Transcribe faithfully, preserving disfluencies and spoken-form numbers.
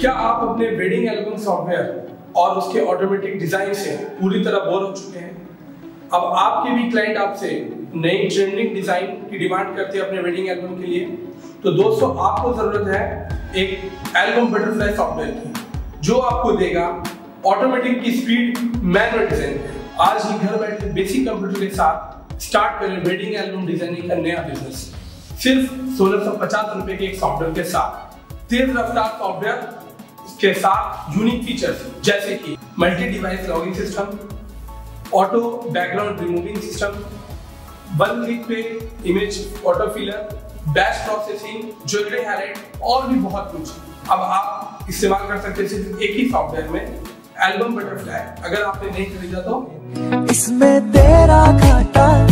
क्या आप अपने वेडिंग एल्बम सॉफ्टवेयर और उसके ऑटोमेटिक डिजाइन से पूरी तरह बोर हो चुके हैं? अब आपके भी क्लाइंट आपसे नई ट्रेंडिंग डिजाइन की डिमांड करते हैं अपने वेडिंग एल्बम के लिए, तो दोस्तों आपको जरूरत है एक एल्बम बटरफ्लाई सॉफ्टवेयर की, जो आपको देगा ऑटोमेटिक की स्पीड मैनुअल डिजाइन। आज ही घर बैठे बेसिक कंप्यूटर के साथ स्टार्ट करें वेडिंग एल्बम डिजाइनिंग का नया बिजनेस, सिर्फ सोलह सौ पचास रुपए के एक सॉफ्टवेयर के साथ। तेज रफ्तार सॉफ्टवेयर के साथ यूनिक फीचर्स जैसे कि multi device logging system, auto background removing system, one click पे image auto filler, batch processing, jewellery highlight और भी बहुत कुछ अब आप इस्तेमाल कर सकते हैं सिर्फ एक ही सॉफ्टवेयर में, एल्बम बटरफ्लाई। अगर आपने नहीं खरीदा तो इसमें तेरा घाटा